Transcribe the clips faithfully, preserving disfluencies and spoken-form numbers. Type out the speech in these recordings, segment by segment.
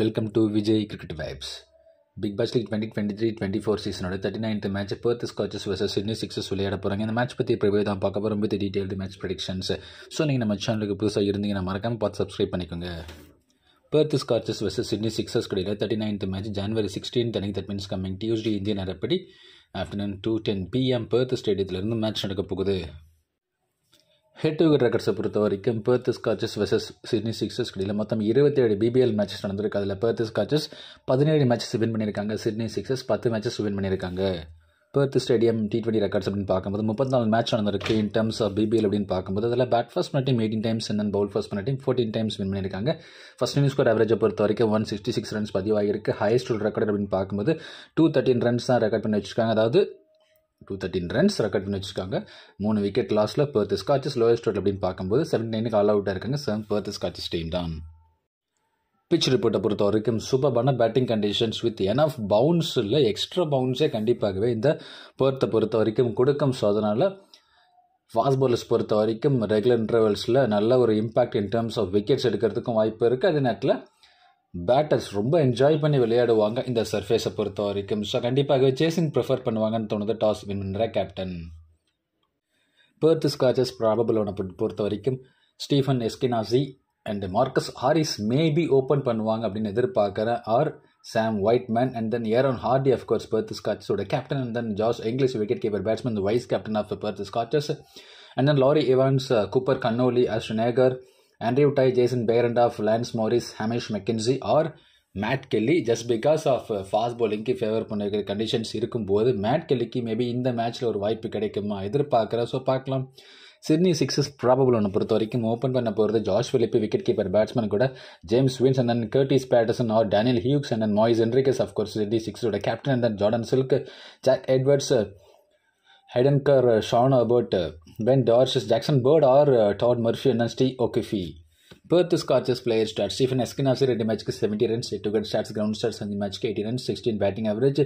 Welcome to Vijay Cricket Vibes. Big Bash League twenty twenty-three twenty-four season oda thirty-ninth match Perth Scorchers versus Sydney Sixers விளையாட போறாங்க. இந்த match பத்தி preview தான் பார்க்க போறோம் with detailed match predictions. So நீங்க நம்ம சேனலுக்கு புதுசா இருந்தீங்கன்னா மறக்காம பார்த்து சப்ஸ்கிரைப் பண்ணிக்கோங்க. Perth Scorchers versus Sydney Sixers இடையில thirty-ninth match January sixteenth அன்னைக்கு, that means coming Tuesday இந்திய நேரப்படி afternoon two ten p m Perth Stadiumல இருந்து மேட்ச் நடக்க போகுது. ஹெட் டு ஹெட் ரெக்கார்ட்ஸை பொறுத்த வரைக்கும் Perth Scorchers versus Sydney Sixers இடையில் மொத்தம் இருபத்தேழு பிபிஎல் மேட்சஸ் நடந்திருக்கு. அதில் பெர்த் ஸ்கார்ச்சர்ஸ் பதினேழு மேட்சஸ் வின் பண்ணியிருக்காங்க, சிட்னி சிக்ஸர்ஸ் பத்து மேட்சஸ் வின் பண்ணியிருக்காங்க. Perth stadium T twenty records அப்படின்னு பார்க்கும்போது முப்பத்தி நாலு மேட்ச் நடந்திருக்கு இன் டர்ம்ஸ் ஆஃப் பிபிஎல் அப்படின்னு பார்க்கும்போது. அதில் பேட் ஃபர்ஸ்ட் பண்ண team eighteen times and bowl first பண்ண டீம் ஃபோர்டீன் டைம்ஸ் வின் பண்ணியிருக்காங்க. ஃபர்ஸ்ட் இன்னிங்ஸ் ஸ்கோர் அவரேஜை பொறுத்த வரைக்கும் ஒன் சிக்ஸ்டி சிக்ஸ் ரன்ஸ் பதிவாகிருக்கு. ஹையஸ்ட் ரெக்கார்ட் அப்படின்னு பார்க்கும்போது டூ தேர்ட்டின் ரன்ஸ் தான் ரெக்கார்ட் பண்ணி வச்சுருக்காங்க, அதாவது டூ தேர்ட்டின் ரன்ஸ் ரெக்கார்ட் பண்ணி வச்சுருக்காங்க. மூணு விக்கெட் லாஸில் பெர்த் ஸ்கார்ச்சர்ஸ் லோயஸ்ட் ரேட் அப்படின்னு பார்க்கும்போது செவன்டி நைனுக்கு ஆல் அவுட்டாக இருக்காங்க செவன் பெர்த் ஸ்கார்ச்சர்ஸ் டீம் தான். பிச் ரிப்போர்ட்டை பொறுத்த வரைக்கும் சூப்பரான batting conditions with enough bounce இல்லை, எக்ஸ்ட்ரா பவுன்ஸே கண்டிப்பாகவே இந்த பெர்த்தை பொறுத்த வரைக்கும் கொடுக்கும். ஸோ அதனால் ஃபாஸ்ட் பாலர்ஸ் பொறுத்த வரைக்கும் ரெகுலர் இன்டர்வல்ஸில் நல்ல ஒரு impact in terms of wickets எடுக்கிறதுக்கும் வாய்ப்பு இருக்குது. அதே நேரத்தில் பேட்டர்ஸ் ரொம்ப என்ஜாய் பண்ணி விளையாடுவாங்க இந்த சர்ஃபேஸை பொறுத்த வரைக்கும். ஸோ கண்டிப்பாகவே சேசிங் ப்ரிஃபர் பண்ணுவாங்கன்னு தோணுது டாஸ் வின் பண்ணுற கேப்டன். பெர்த் ஸ்கார்ச்சர்ஸ் ப்ராபபிள் ஒன்னை பொறுத்த வரைக்கும் Stephen Eskinazi and Marcus Harris maybe open பண்ணுவாங்க அப்படின்னு எதிர்பார்க்குறேன். Or Sam Whiteman and then Aaron Hardy of course Perth ஸ்கார்ச்சர்ஸோட captain and then Josh Inglis wicket keeper batsman the vice captain of Perth Scorchers and then Laurie Evans, Cooper Connolly, Ashton Agar, Andrew Tye, Jason Behrendorff, Lance Morris, Hamish McKenzie or Matt Kelly. Just because of fast bowling ki favor பண்ணிருக்கிற conditions இருக்கும்போது Matt கெல்லிக்கு maybe இந்த மேட்ச்சில் ஒரு வாய்ப்பு கிடைக்குமா எதிர்பார்க்குறேன். So பார்க்கலாம். சிட்னி சிக்ஸஸ் ப்ராபபிள் ஒன்று பொறுத்த வரைக்கும் ஓப்பன் பண்ண போகிறது Josh Philippe wicket keeper batsman கூட James Vince and then Curtis Patterson or Daniel Hughes and then Moises Henriques of course Sydney சிக்ஸோட captain and then Jordan Silk, Jack Edwards, Hayden Kerr, Sean Abbott, Ben Dwarshuis, Jackson Bird or uh, Todd Murphy and Steve O'Keefe. Perth Scorchers player stats. Stephen Eskinazi ரெண்டு மேட்ச்க்கு seventy runs, எட்டு wicket stats, ground stats அஞ்சு மேட்ச்க்கு eighty runs, sixteen batting average.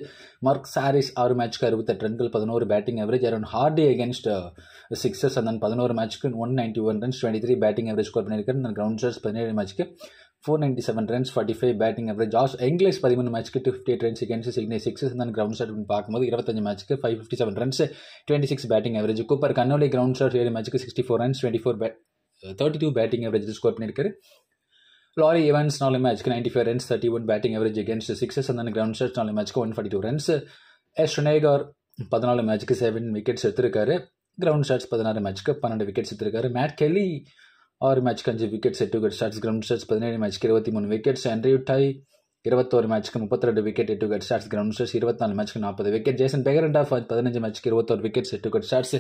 Marcus Harris ஆறு மேட்ச்க்கு அறுபத்தெட்டு ரன்கள், பதினோரு batting average. Aaron Hardy against Sixers அந்த பதினோரு மேட்ச்க்கு one ninety one runs, twenty three batting average score பண்ணியிருக்காரு. நான் கிரவுண்ட் ஸ்டாட்ஸ் பதினேழு மேட்ச்க்கு four ninety seven runs, forty five batting average. Josh Inglis பதிமூணு மேட்ச்க்கு fifty eight runs against Sydney Sixers அந்த கிரவுண்ட் ஸ்டாட் பார்க்கும்போது இருபத்தஞ்சு மேட்ச்க்கு five fifty seven runs, twenty six batting average. Cooper Connolly ground stat ஏழு மேட்ச்க்கு sixty four runs, twenty four bat thirty two batting average score பண்ணியிருக்காரு. Laurie Evans நாலு மேட்ச்க்கு ninety five runs, thirty one batting average against Sixers அந்த ground stat நாலு மேட்ச்க்கு one forty two runs. Ashton Agar பதினாலு மேட்ச்க்கு செவன் விக்கெட்ஸ் எடுத்திருக்காரு, ground stats பதினாறு மேட்ச்க்கு பன்னெண்டு விக்கெட்ஸ் எடுத்திருக்காரு. மேட் கெல்லி ஆறு மேட்ச்க்கு அஞ்சு விக்கெட்ஸ், எட்டு விக்கெட் ஸ்டாட்ஸ், கிரவுண்ட் ஸ்டாட்ஸ் பதினேழு மேட்ச்க்கு இருபத்தி மூணு விக்கெட்ஸ். ஆண்ட்ரியூ டய் இருபத்தோரு மேட்ச்க்கு முப்பத்தி ரெண்டு விக்கெட், எட்டு விக்கெட் ஸ்டாட்ஸ், கிரவுண்ட் ஸ்டாட்ஸ் இருபத்தி நாலு மேட்ச்க்கு நாற்பது விக்கெட். ஜேசன் பெஹரண்டாஃப் பதினஞ்சு மேட்ச்க்கு இருபத்தோரு விக்கெட்ஸ், எட்டு விக்கெட் ஸ்டாட்ஸ்,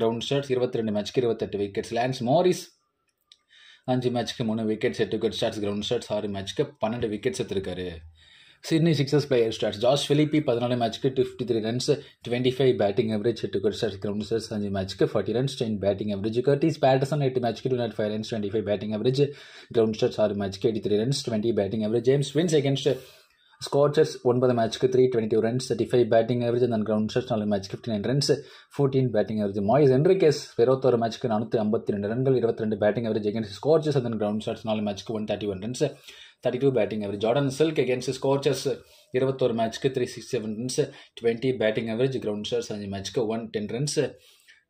கிரவுண்ட் ஸ்டாட்ஸ் இருபத்தி ரெண்டு மேட்ச்க்கு இருபத்தெட்டு விக்கெட்ஸ். லான்ஸ் மாரிஸ் அஞ்சு மேட்ச்க்கு மூணு விக்கெட்ஸ், எட்டு விக்கெட் ஸ்டாட்ஸ், கிரவுண்ட் ஸ்டாட்ஸ் ஆறு மேட்ச்க்கு பன்னெண்டு விக்கெட்ஸ் எடுத்திருக்காரு. Sydney Sixers player stats. Josh Philippe பதினாலு மேட்ச்க்கு fifty three runs, twenty five batting average, எட்டு விக்கெட் ஸ்டாட்ஸ், கிரவுண்ட் ஸ்டாட்ஸ் அஞ்சு மேட்ச்க்கு forty runs, ten batting average. Curtis Patterson எட்டு மேட்ச்க்கு two not five runs, twenty five batting average, ground stats ஆறு மேட்ச்க்கு eighty three runs, twenty batting average. James Vince against Scorchers ஒன்பது மேட்ச்க்கு three twenty two runs, thirty five batting average அந்த ground stats நாலு match fifty nine runs, fourteen batting average. Moises Henriques இருபத்தோரு மேட்ச்க்கு நானூற்றி ஐம்பத்தி ரெண்டு ரன்கள், இருபத்தி ரெண்டு பேட்டிங் அவரேஜ் against ஸ்கார்ச்சர்ஸ் அந்த கிரவுண்ட் ஸ்டாட்ஸ் நாலு மேட்ச்க்கு one thirty one runs, thirty two batting average. Jordan Silk against Scorchers இருபத்தோரு மேட்ச்க்கு three six seven runs, twenty batting average, ground stats அஞ்சு மேட்ச்க்கு one ten runs,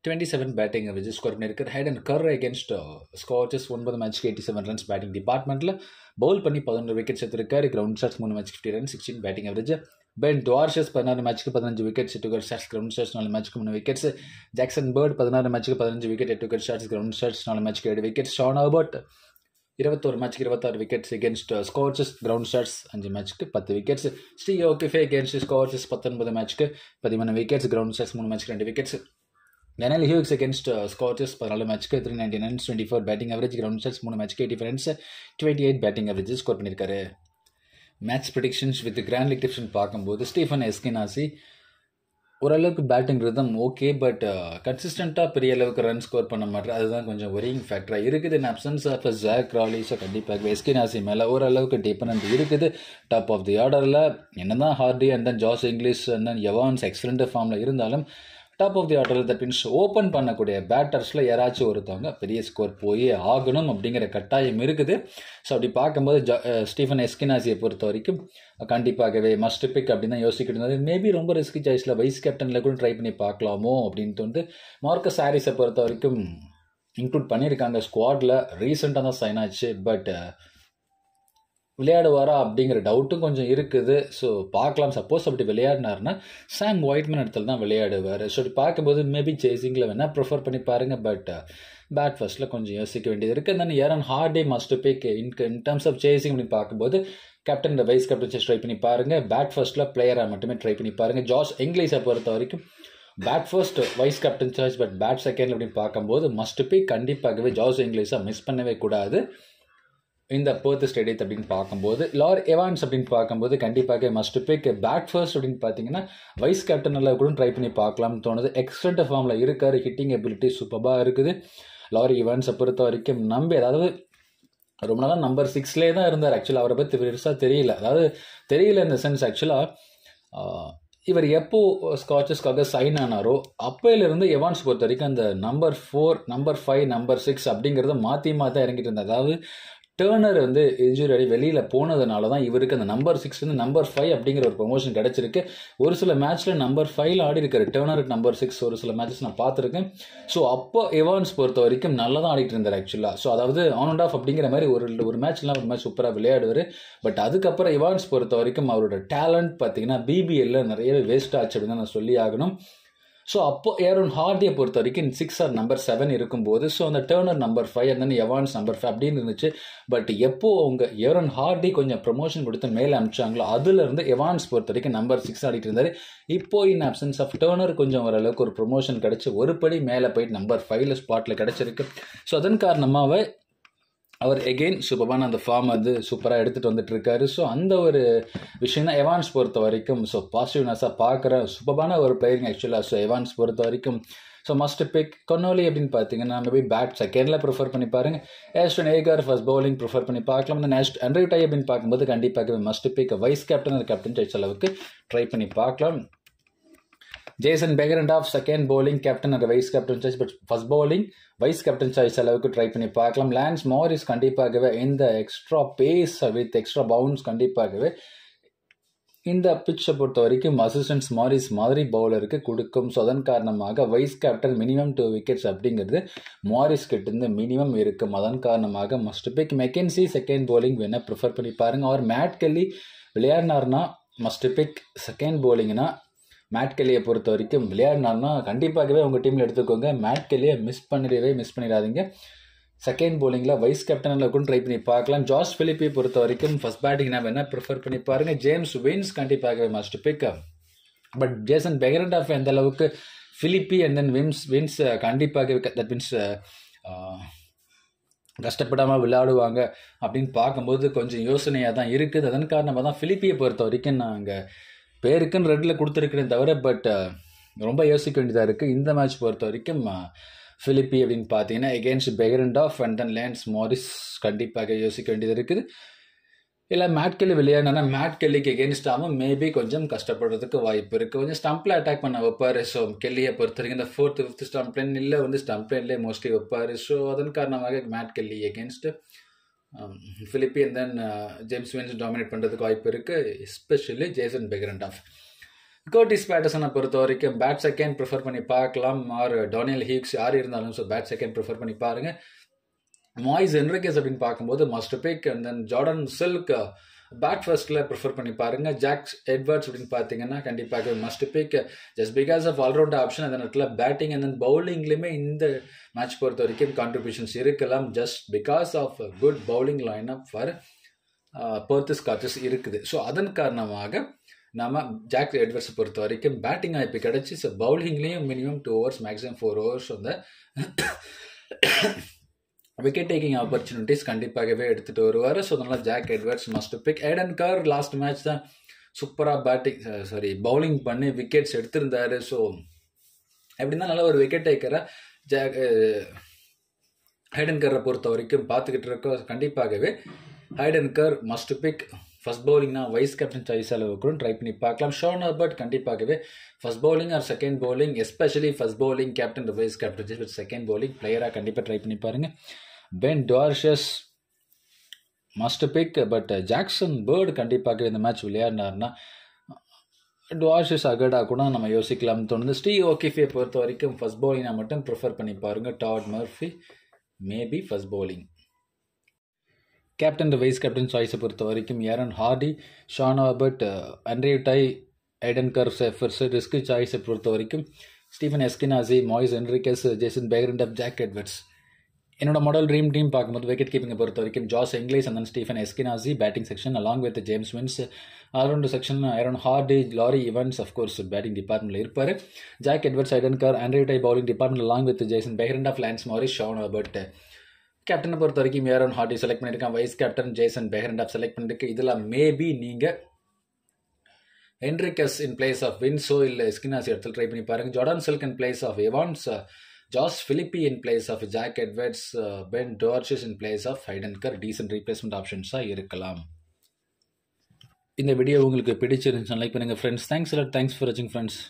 twenty seven batting average score பண்ணியிருக்காரு. Hayden Kerr against Scorchers ஒன்பது மேட்ச்க்கு eighty seven runs, batting டிபார்ட்மெண்ட்டில் bowl பண்ணி பதினொன்று விக்கெட்ஸ் எடுத்திருக்காரு, கிரவுண்ட் ஸ்டாட்ஸ் மூணு match fifty runs, sixteen batting average. Ben Dwarshuis பதினாறு மேட்ச்க்கு பதினஞ்சு விக்கெட்ஸ், எட்டு விக்கெட் ஸ்டாட்ஸ், கிரவுண்ட் ஸ்டாட்ஸ் நாலு மேட்ச்க்கு மூணு விக்கெட்ஸ். ஜாக்சன் பேர்ட் பதினாறு மேட்ச்க்கு பதினஞ்சு விக்கெட், எட்டு விக்கெட் ஸ்டாட்ஸ், கிரவுண்ட் ஸ்டாட்ஸ் நாலு மேட்ச்க்கு ஏழு விக்கெட்ஸ். ஷான் அபர்ட் இருபத்தோரு மேட்ச்க்கு இருபத்தாறு wickets against Scorchers, ground stats அஞ்சு மேட்ச்க்கு பத்து wickets. Steve O'Keefe against Scorchers பத்தொன்பது மேட்ச்க்கு பதிமூணு விக்கெட்ஸ், கிரவுண்ட் ஸ்டாட்ஸ் மூணு மேட்ச்க்கு ரெண்டு wickets. Daniel Hughes against Scorchers பதினாலு மேட்ச்க்கு three ninety nine, twenty four batting average, ground stats மூணு மேட்ச்க்கு eighty five runs, twenty eight batting average score பண்ணியிருக்காரு. Match predictions with grand league டிப்ஷன் பார்க்கும்போது ஸ்டீஃபன் எஸ்கினாசி ஓரளவுக்கு பேட்டிங் ரிதம் ஓகே, பட் கன்சிஸ்டண்ட்டாக பெரிய அளவுக்கு ரன் ஸ்கோர் பண்ண மாட்டேன், அதுதான் கொஞ்சம் ஒரியிங் ஃபேக்டராக இருக்குது. In absence of jack Crawley so கண்டிப்பாக எஸ்கினாசி மேலே ஓரளவுக்கு டிபெண்ட் இருக்குது. டாப் ஆஃப் தி ஆர்டரில் என்ன தான் Hardie and then Josh Inglis and then Evans excellent ஃபார்மில் இருந்தாலும் டாப் ஆஃப் தி ஆர்டரில் த பின்ஸ் ஓப்பன் பண்ணக்கூடிய பேட்டர்ஸில் யாராச்சும் ஒருத்தவங்க பெரிய ஸ்கோர் போய் ஆகணும் அப்படிங்கிற கட்டாயம் இருக்குது. ஸோ அப்படி பார்க்கும்போது ஜா ஸ்டீஃபன் எஸ்கினாசியை பொறுத்த வரைக்கும் கண்டிப்பாகவே மஸ்ட் பிக் அப்படின்னு தான் யோசிக்கிட்டு இருந்தது. மேபி ரொம்ப ரிஸ்கி சாய்ஸில் வைஸ் கேப்டனில் கூட ட்ரை பண்ணி பார்க்கலாமோ அப்படின்ட்டு வந்து மார்க்கஸ் ஹாரிஸை பொறுத்த வரைக்கும் இன்க்ளூட் பண்ணியிருக்காங்க ஸ்குவாடில். ரீசெண்டாக தான் சைன் ஆச்சு, பட் விளையாடுவாரா அப்படிங்கிற டவுட்டும் கொஞ்சம் இருக்குது. ஸோ பார்க்கலாம். சப்போஸ் அப்படி விளையாடினார்னா சாம் ஒயிட்மேன் இடத்துல தான் விளையாடுவார். ஸோ அப்படி பார்க்கும்போது மேபி சேசிங்கில் வேணால் ப்ரிஃபர் பண்ணி பாருங்கள். பட் பேட் ஃபர்ஸ்ட்டில் கொஞ்சம் யோசிக்க வேண்டியது இருக்குது. Then Aaron Hardie must pick in in terms of chasing அப்படின்னு பார்க்கும்போது கேப்டன் வைஸ் கேப்டன் ட்ரை பண்ணி பாருங்கள். பேட் ஃபர்ஸ்ட்டில் பிளேயராக மட்டுமே ட்ரை பண்ணி பாருங்கள். ஜாஷ் இங்கிலிஸை பொறுத்த வரைக்கும் bat first vice captain choice, but bat second அப்படின்னு பார்க்கும்போது மஸ்ட் பிக் கண்டிப்பாகவே ஜாஷ் இங்கிலிஸை மிஸ் பண்ணவே கூடாது இந்த பெர்த் ஸ்டேடியம் அப்படின்னு பார்க்கும்போது. லாரி எவான்ஸ் அப்படின்னு பார்க்கும்போது கண்டிப்பாக மஸ்ட் பிக். பேட் ஃபர்ஸ்ட் அப்படின்னு பார்த்தீங்கன்னா வைஸ் கேப்டன் எல்லாம் கூட ட்ரை பண்ணி பார்க்கலாம்னு தோணுது. எக்ஸலண்ட் ஃபார்மில் இருக்கார், ஹிட்டிங் எபிலிட்டி சூப்பராக இருக்குது. லாரி எவான்ஸை பொறுத்த வரைக்கும் நம்பி, அதாவது ரொம்ப நாளாக நம்பர் சிக்ஸ்லேயே தான் இருந்தார். ஆக்சுவலாக அவரை பற்றி பெருசாக தெரியல, அதாவது தெரியல இந்த சென்ஸ். ஆக்சுவலாக இவர் எப்போது ஸ்காச்சஸ்க்காக சைன் ஆனாரோ அப்போயிலிருந்து எவான்ஸ் பொறுத்த வரைக்கும் அந்த number four number five number six அப்படிங்கிறத மாற்றி மாற்றி தான் இறங்கிட்டு இருந்தார். அதாவது டேர்னர் வந்து இன்ஜுரி ஆகி வெளியில் போனதுனால தான் இவருக்கு அந்த நம்பர் சிக்ஸ்லேருந்து நம்பர் ஃபைவ் அப்படிங்கிற ஒரு ப்ரொமோஷன் கிடச்சிருக்கு. ஒரு சில மேட்ச்சில் நம்பர் ஃபைவ்ல ஆடி இருக்காரு டேர்னருக்கு, நம்பர் சிக்ஸ் ஒரு சில மேட்சஸ் நான் பார்த்துருக்கேன். ஸோ அப்போ எவான்ஸ் பொறுத்த வரைக்கும் நல்லா தான் ஆடிட்டு இருந்தார் ஆக்சுவலாக. ஸோ அதாவது ஆன் அண்ட் ஆஃப் அப்படிங்கிற மாதிரி ஒரு ஒரு மேட்ச்லாம் ஒரு மேட்ச் சூப்பராக விளையாடுவார். பட் அதுக்கப்புறம் எவான்ஸ் பொறுத்த வரைக்கும் அவரோட டேலண்ட் பார்த்தீங்கன்னா பிபிஎல்ல நிறையவே வேஸ்ட் ஆச்சு அப்படின்னு நான் சொல்லி ஆகணும். ஸோ அப்போது ஏரோன் ஹார்டியை பொறுத்த வரைக்கும் சிக்ஸ் ஆர் நம்பர் செவன் இருக்கும்போது, ஸோ அந்த turner number five and then Evans number five அப்படின்னு இருந்துச்சு. பட் எப்போது அவங்க ஏரோன் ஹார்டி கொஞ்சம் ப்ரொமோஷன் கொடுத்து மேலே அனுப்பிச்சாங்களோ அதுலேருந்து எவான்ஸ் பொறுத்த வரைக்கும் நம்பர் சிக்ஸ் ஆடிட்டு இருந்தார். இப்போது இன் அப்சன்ஸ் ஆஃப் டேர்னர் கொஞ்சம் ஓரளவுக்கு ஒரு ப்ரொமோஷன் கிடச்சி ஒரு படி மேலே போயிட்டு நம்பர் ஃபைவ்ல ஸ்பாட்டில் கிடச்சிருக்கு. ஸோ அதன் காரணமாகவே அவர் எகெயின் சூப்பரான அந்த ஃபார்ம் வந்து சூப்பராக எடுத்துகிட்டு வந்துட்டுருக்காரு. ஸோ அந்த ஒரு விஷயம் தான் எவான்ஸ் பொறுத்த வரைக்கும். ஸோ பாசிட்டிவ்னஸாக பார்க்குற சூப்பரான ஒரு பிளேயரிங் ஆக்சுவலாக. ஸோ எவான்ஸ் பொறுத்த வரைக்கும் ஸோ மஸ்ட் பிக். கொன்னோலி அப்படின்னு பார்த்தீங்கன்னா மேபி பேட் செகண்டில் ப்ரிஃபர் பண்ணி பாருங்கள். Ashton Agar first bowling prefer பண்ணி பார்க்கலாம். அந்த நெக்ஸ்ட் ஆண்ட்ரூ டை அப்படின்னு பார்க்கும்போது கண்டிப்பாக must pick. Vice captain captain choice அளவுக்கு ட்ரை பண்ணி பார்க்கலாம். Jason Behrendorff second bowling captain and vice captain choice, but first bowling vice captain choice அளவுக்கு ட்ரை பண்ணி பார்க்கலாம். லான்ஸ் மாரிஸ் கண்டிப்பாகவே இந்த extra pace with extra bounce கண்டிப்பாகவே இந்த பிச்சை பொறுத்த வரைக்கும் அசிஸ்டன்ஸ் மாரிஸ் மாதிரி பவுலருக்கு கொடுக்கும். ஸோ அதன் காரணமாக vice captain minimum two wickets அப்படிங்கிறது மாரிஸ் கிட்டேருந்து மினிமம் இருக்கும். அதன் காரணமாக must pick. McKenzie second bowling வேணால் ப்ரிஃபர் பண்ணி பாருங்கள். அவர் மேட் கெல்லி விளையாடினார்னா மஸ்ட் பிக். செகண்ட் பவுலிங்னா மேட் கெல்லியை பொறுத்த வரைக்கும் விளையாடினார்னா கண்டிப்பாகவே உங்கள் டீமில் எடுத்துக்கோங்க. மேட் கெல்லியை மிஸ் பண்ணிடவே மிஸ் பண்ணிடாதீங்க. செகண்ட் பவுலிங்கில் வைஸ் கேப்டனில் கூட ட்ரை பண்ணி பார்க்கலாம். ஜாஷ் பிலிப்பை பொறுத்த வரைக்கும் ஃபர்ஸ்ட் பேட்டிங் நான் வேணால் ப்ரிஃபர் பண்ணி பாருங்கள். ஜேம்ஸ் வின்ஸ் கண்டிப்பாகவே must pick. But Jason Behrendorff எந்த அளவுக்கு Philippe and then Vince Vince கண்டிப்பாக தட் மீன்ஸ் கஷ்டப்படாமல் விளையாடுவாங்க அப்படின்னு பார்க்கும்போது கொஞ்சம் யோசனையாக தான் இருக்குது. அதன் காரணமாக தான் பிலிப்பியை பொறுத்த வரைக்கும் நாங்கள் பேருக்குன்னு ரெட்டில் கொடுத்துருக்குறேன் தவிர, பட் ரொம்ப யோசிக்க வேண்டியதாக இருக்குது இந்த மேட்ச் பொறுத்த வரைக்கும். பிலிப்பி அப்படின்னு பார்த்தீங்கன்னா against Behrendorff and then Lance Morris கண்டிப்பாக யோசிக்க வேண்டியது இருக்குது. இல்லை மேட் கெல்லி விளையாடினா மேட் கெல்லிக்கு எகெயின்ஸ்டாகவும் மேபி கொஞ்சம் கஷ்டப்படுறதுக்கு வாய்ப்பு இருக்குது. கொஞ்சம் ஸ்டம்பில் அட்டாக் பண்ண வைப்பார். ஸோ கெல்லியை பொறுத்த வரைக்கும் இந்த ஃபோர்த் ஃபிஃப்த் ஸ்டம்ப் லைன் இல்லை வந்து ஸ்டம்ப் லைன்லேயே மோஸ்ட்லி வைப்பார். ஸோ அதன் காரணமாக Matt Kelly against Philippe and then James Vince dominate பண்ணுறதுக்கு வாய்ப்பு இருக்குது, எஸ்பெஷலி ஜேசன் பெஹரன்டாஃப். கர்டிஸ் பேட்டர்சனை பொறுத்த வரைக்கும் பேட் செகண்ட் ப்ரிஃபர் பண்ணி பார்க்கலாம். ஆர் டேனியல் ஹியூஸ் யார் இருந்தாலும் ஸோ பேட் செகண்ட் ப்ரிஃபர் பண்ணி பாருங்கள். மொய்ஸ் ஹென்ரிகேஸ் அப்படின்னு பார்க்கும்போது must pick and then Jordan Silk bat ஃபர்ஸ்ட்டில் ப்ரிஃபர் பண்ணி பாருங்கள். ஜாக் எட்வர்ட்ஸ் அப்படின்னு பார்த்தீங்கன்னா கண்டிப்பாக must pick. Just because of all-round option அந்த இடத்துல பேட்டிங் அண்ட் தென் பவுலிங்லேயுமே இந்த மேட்ச் பொறுத்த வரைக்கும் கான்ட்ரிபியூஷன்ஸ் இருக்கலாம். Just because of good bowling line up for Perth Scorchers இருக்குது. ஸோ அதன் காரணமாக நம்ம ஜாக் எட்வர்ட்ஸை பொறுத்த வரைக்கும் பேட்டிங் வாய்ப்பு கிடச்சி ஸோ பவுலிங்லேயும் minimum two overs maximum four overs அந்த விக்கெட் டேக்கிங் ஆப்பர்ச்சுனிட்டிஸ் கண்டிப்பாகவே எடுத்துகிட்டு வருவார். ஸோ அதனால் Jack Edwards must pick. Hayden Kerr last match தான் சூப்பராக பேட்டிங் சாரி பவுலிங் பண்ணி விக்கெட்ஸ் எடுத்திருந்தார். ஸோ எப்படின்னா நல்லா ஒரு விக்கெட் டேக்கரை ஜாக் ஹேடன் கரை பொறுத்த வரைக்கும் பார்த்துக்கிட்டு இருக்கோம். கண்டிப்பாகவே Hayden Kerr must pick. First பவுலிங்னா வைஸ் கேப்டன் சாய்ஸால் கூட ட்ரை பண்ணி பார்க்கலாம். ஷான் அபர்ட் கண்டிப்பாகவே first bowling or second bowling, especially first bowling captain vice captain second bowling பிளேயராக கண்டிப்பாக ட்ரை பண்ணி பாருங்கள். Ben Dwarshuis must pick, but Jackson Bird கண்டிப்பாகவே இந்த மேட்ச் விளையாடினார்னா டுவார்ஷஸ் அகடா கூட நம்ம யோசிக்கலாம்னு தோணுது. ஸ்டீவ் ஓகேஃபியை பொறுத்த வரைக்கும் ஃபஸ்ட் பவுலிங்கை மட்டும் ப்ரிஃபர் பண்ணி பாருங்கள். Todd Murphy maybe first bowling. Captain the vice captain சாய்ஸை பொறுத்த வரைக்கும் Aaron Hardie, Sean Abbott, Andrew Tye, Hayden Kerr செஃபர்ஸ். Risk சாய்ஸை பொறுத்த வரைக்கும் Stephen Eskinazi, Moises Henriques, Jason Behrendorff, Jack Edwards. என்னோட மாடல் ட்ரீம் டீம் பார்க்கும்போது விக்கெட் கீப்பிங்கை பொறுத்த வரைக்கும் Josh Inglis and then Stephen Eskinazi batting section along with James Vince. Allrounder section Aaron Hardie, Laurie Evans of course batting டிபார்ட்மெண்ட்டில் இருப்பார். Jack Edwards, ஐடன் Kerr, Andrew Tye bowling department along with Jason Behrendorff, Lance Morris, Shawn Abbott. கேப்டனை பொறுத்த வரைக்கும் Aaron Hardie select பண்ணியிருக்கான், vice captain Jason Behrendorff select பண்ணியிருக்கு. இதில் maybe நீங்கள் Henriques in place of வின்ஸோ இல்லை எஸ்கினாசி இடத்துல ட்ரை பண்ணி பாருங்கள். Jordan Silk in place of Evans, Josh Philippe in place of Jack Edwards, Ben Dwarshuis in place of Hayden Kerr decent replacement ஆப்ஷன்ஸாக இருக்கலாம். இந்த வீடியோ உங்களுக்கு பிடிச்சிருந்துச்சுன்னா லைக் பண்ணுங்கள் ஃப்ரெண்ட்ஸ். தேங்க்ஸ் எல்லாரும், தேங்க்ஸ் ஃபார் வாட்சிங் ஃப்ரெண்ட்ஸ்.